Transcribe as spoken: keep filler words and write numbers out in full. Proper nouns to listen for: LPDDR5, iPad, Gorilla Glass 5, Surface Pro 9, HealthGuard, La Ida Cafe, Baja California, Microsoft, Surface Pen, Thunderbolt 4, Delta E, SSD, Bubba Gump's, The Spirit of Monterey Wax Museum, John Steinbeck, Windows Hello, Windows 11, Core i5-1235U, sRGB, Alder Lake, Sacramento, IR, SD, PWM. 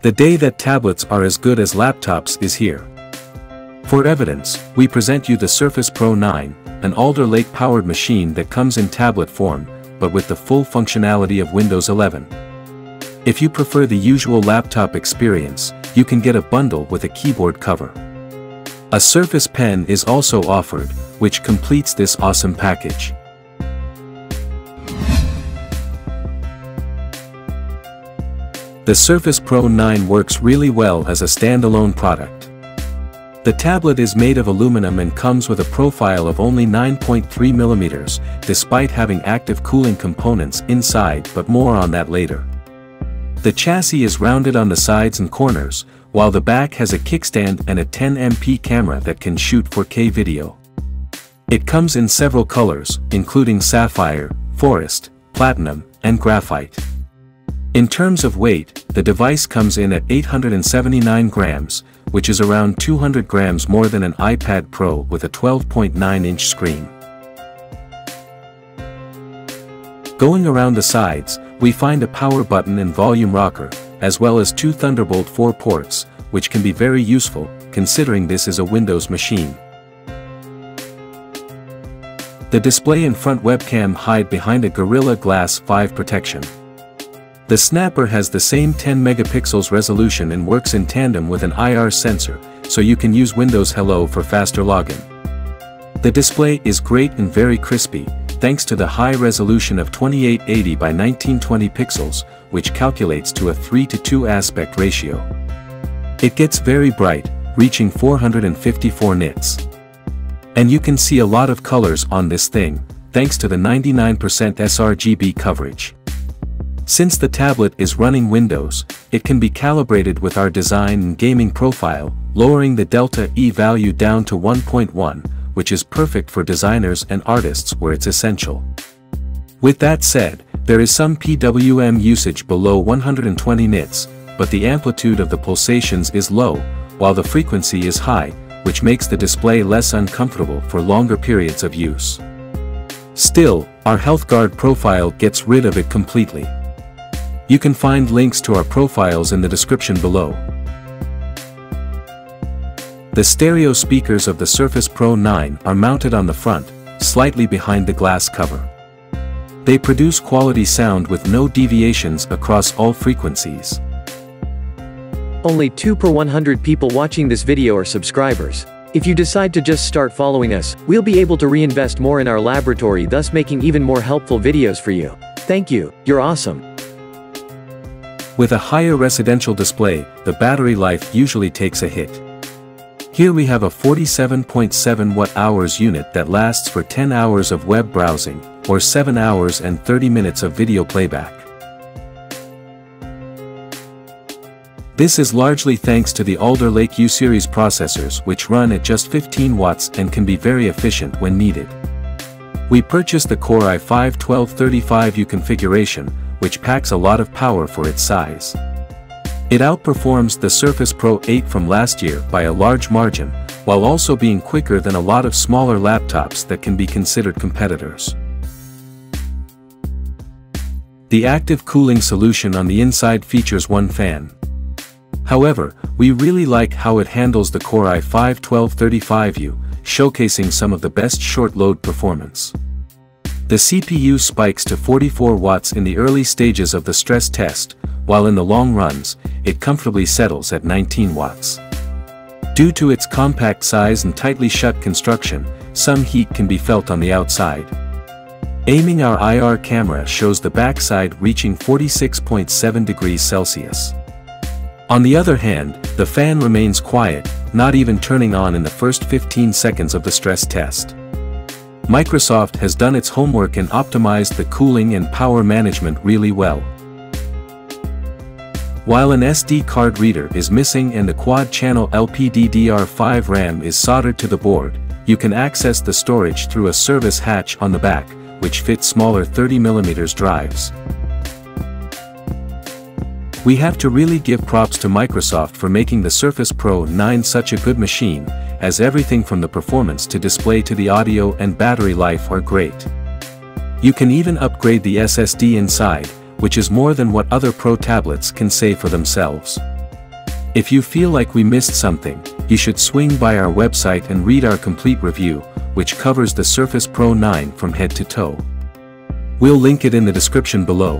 The day that tablets are as good as laptops is here. For evidence, we present you the Surface Pro nine, an Alder Lake powered machine that comes in tablet form, but with the full functionality of Windows eleven. If you prefer the usual laptop experience, you can get a bundle with a keyboard cover. A Surface Pen is also offered, which completes this awesome package. The Surface Pro nine works really well as a standalone product. The tablet is made of aluminum and comes with a profile of only nine point three millimeters, despite having active cooling components inside, but more on that later. The chassis is rounded on the sides and corners, while the back has a kickstand and a ten megapixel camera that can shoot four K video. It comes in several colors, including sapphire, forest, platinum, and graphite. In terms of weight, the device comes in at eight hundred seventy-nine grams, which is around two hundred grams more than an iPad Pro with a twelve point nine inch screen. Going around the sides, we find a power button and volume rocker, as well as two Thunderbolt four ports, which can be very useful, considering this is a Windows machine. The display and front webcam hide behind a Gorilla Glass five protection. The snapper has the same ten megapixels resolution and works in tandem with an I R sensor, so you can use Windows Hello for faster login. The display is great and very crispy, thanks to the high resolution of twenty-eight eighty by nineteen twenty pixels, which calculates to a three to two aspect ratio. It gets very bright, reaching four hundred fifty-four nits. And you can see a lot of colors on this thing, thanks to the ninety-nine percent s R G B coverage. Since the tablet is running Windows, it can be calibrated with our design and gaming profile, lowering the Delta E value down to one point one, which is perfect for designers and artists where it's essential. With that said, there is some P W M usage below one hundred twenty nits, but the amplitude of the pulsations is low, while the frequency is high, which makes the display less uncomfortable for longer periods of use. Still, our HealthGuard profile gets rid of it completely. You can find links to our profiles in the description below. The stereo speakers of the Surface Pro nine are mounted on the front, slightly behind the glass cover. They produce quality sound with no deviations across all frequencies. Only two per one hundred people watching this video are subscribers. If you decide to just start following us, we'll be able to reinvest more in our laboratory, thus making even more helpful videos for you. Thank you, you're awesome. With a higher residential display, the battery life usually takes a hit. Here we have a forty-seven point seven watt hours unit that lasts for ten hours of web browsing, or seven hours and thirty minutes of video playback. This is largely thanks to the Alder Lake U-series processors, which run at just fifteen watts and can be very efficient when needed. We purchased the Core i five twelve thirty-five U configuration, which packs a lot of power for its size. It outperforms the Surface Pro eight from last year by a large margin, while also being quicker than a lot of smaller laptops that can be considered competitors. The active cooling solution on the inside features one fan. However, we really like how it handles the Core i five twelve thirty-five U, showcasing some of the best short load performance. The C P U spikes to forty-four watts in the early stages of the stress test, while in the long runs, it comfortably settles at nineteen watts. Due to its compact size and tightly shut construction, some heat can be felt on the outside. Aiming our I R camera shows the backside reaching forty-six point seven degrees Celsius. On the other hand, the fan remains quiet, not even turning on in the first fifteen seconds of the stress test. Microsoft has done its homework and optimized the cooling and power management really well. While an S D card reader is missing and the quad-channel L P D D R five RAM is soldered to the board, you can access the storage through a service hatch on the back, which fits smaller thirty millimeter drives. We have to really give props to Microsoft for making the Surface Pro nine such a good machine, as everything from the performance to display to the audio and battery life are great. You can even upgrade the S S D inside, which is more than what other Pro tablets can say for themselves. If you feel like we missed something, you should swing by our website and read our complete review, which covers the Surface Pro nine from head to toe. We'll link it in the description below.